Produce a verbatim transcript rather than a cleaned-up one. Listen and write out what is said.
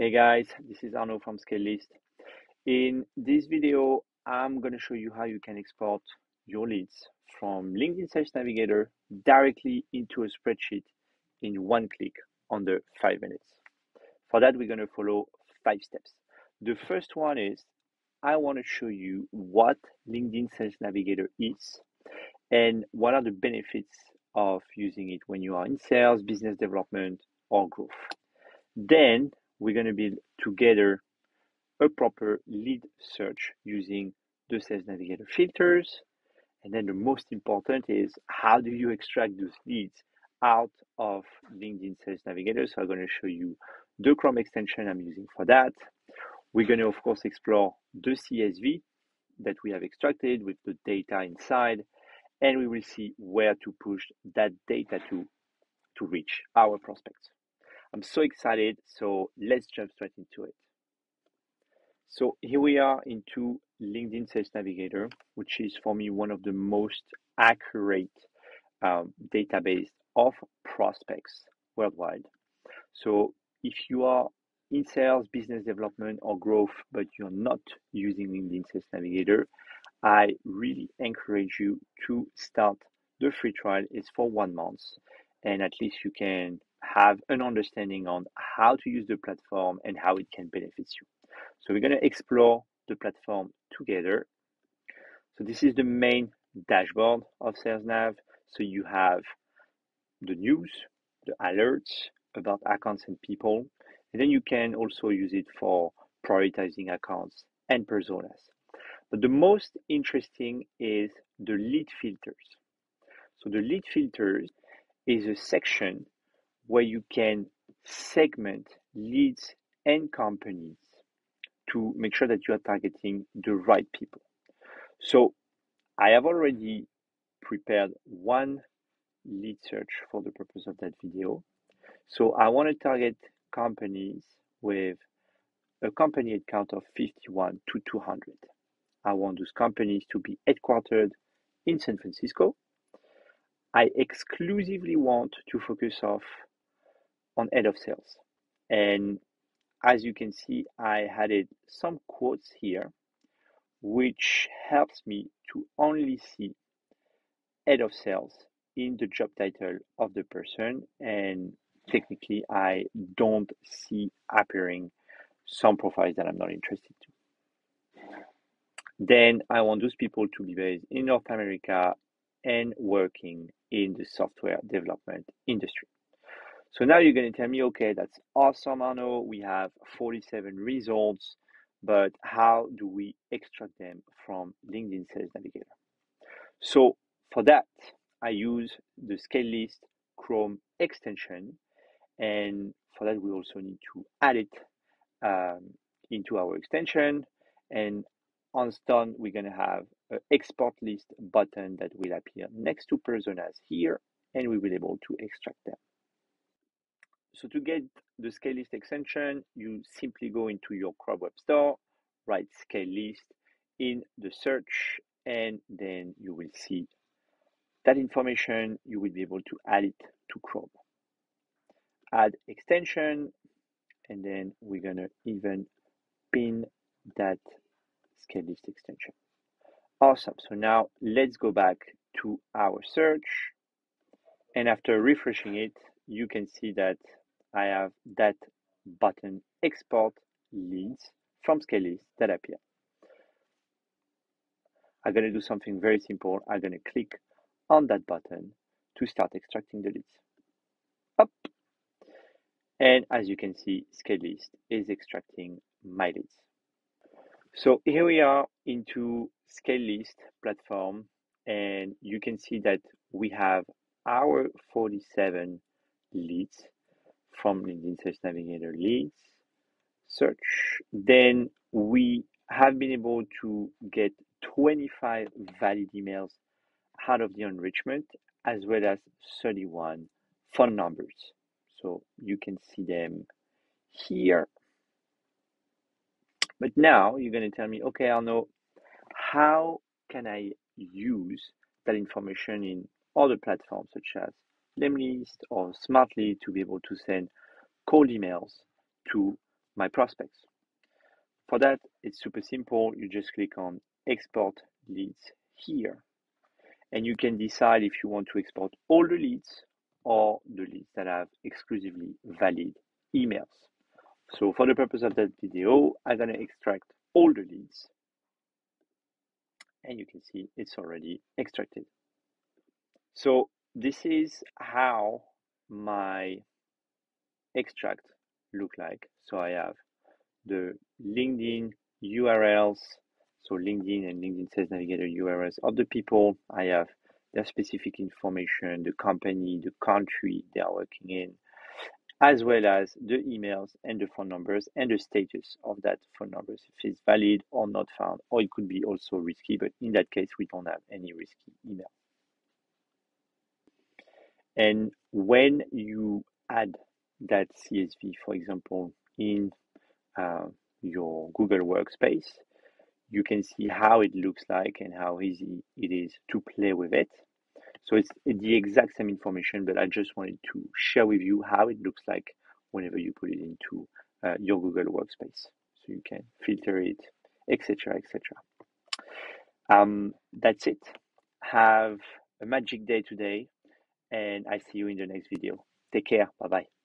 Hey guys, this is Arno from ScaleList. In this video, I'm going to show you how you can export your leads from LinkedIn Sales Navigator directly into a spreadsheet in one click under five minutes. For that, we're going to follow five steps. The first one is I want to show you what LinkedIn Sales Navigator is and what are the benefits of using it when you are in sales, business development, or growth. Then we're going to build together a proper lead search using the Sales Navigator filters. And then the most important is how do you extract those leads out of LinkedIn Sales Navigator. So I'm going to show you the Chrome extension I'm using for that. We're going to, of course, explore the C S V that we have extracted with the data inside, and we will see where to push that data to to reach our prospects. I'm so excited, so let's jump straight into it. So here we are into LinkedIn Sales Navigator, which is for me one of the most accurate um, database of prospects worldwide. So if you are in sales, business development, or growth, but you're not using LinkedIn Sales Navigator, I really encourage you to start the free trial. It's for one month, and at least you can have an understanding on how to use the platform and how it can benefit you. So we're going to explore the platform together. So this is the main dashboard of Sales Nav. So you have the news, the alerts about accounts and people. And then you can also use it for prioritizing accounts and personas. But the most interesting is the lead filters. So the lead filters is a section where you can segment leads and companies to make sure that you are targeting the right people. So I have already prepared one lead search for the purpose of that video. So I want to target companies with a company head count of fifty-one to two hundred. I want those companies to be headquartered in San Francisco. I exclusively want to focus off on head of sales. And as you can see, I added some quotes here, which helps me to only see head of sales in the job title of the person, and technically I don't see appearing some profiles that I'm not interested to. Then I want those people to be based in North America and working in the software development industry. So now you're going to tell me, okay, that's awesome, Arno, we have forty-seven results, but how do we extract them from LinkedIn Sales Navigator? So for that, I use the ScaleList Chrome extension, and for that we also need to add it um, into our extension, and once done we're going to have an export list button that will appear next to personas here, and we will be able to extract them. So to get the ScaleList extension, you simply go into your Chrome web store, write ScaleList in the search, and then you will see that information. You will be able to add it to Chrome. Add extension, and then we're going to even pin that ScaleList extension. Awesome. So now let's go back to our search. And after refreshing it, you can see that I have that button export leads from ScaleList that appear. I'm going to do something very simple. I'm going to click on that button to start extracting the leads. Up. And as you can see, ScaleList is extracting my leads. So here we are into ScaleList platform, and you can see that we have our forty-seven leads from LinkedIn Sales Navigator leads search. Then we have been able to get twenty-five valid emails out of the enrichment, as well as thirty-one phone numbers. So you can see them here. But now you're going to tell me, okay, Arno, how can I use that information in other platforms such as Lemlist or Smartly to be able to send cold emails to my prospects. For that, it's super simple. You just click on export leads here, and you can decide if you want to export all the leads or the leads that have exclusively valid emails. So for the purpose of that video, I'm going to extract all the leads, and you can see it's already extracted. So this is how my extract look like. So I have the LinkedIn U R Ls, so LinkedIn and LinkedIn Sales Navigator U R Ls of the people. I have their specific information, the company, the country they are working in, as well as the emails and the phone numbers and the status of that phone numbers, if it's valid or not found, or it could be also risky, but in that case, we don't have any risky email. And when you add that C S V, for example, in uh, your Google Workspace, you can see how it looks like and how easy it is to play with it. So it's the exact same information, but I just wanted to share with you how it looks like whenever you put it into uh, your Google Workspace. So you can filter it, et cetera, et cetera. Um, that's it. Have a magic day today, and I see you in the next video. Take care. Bye-bye.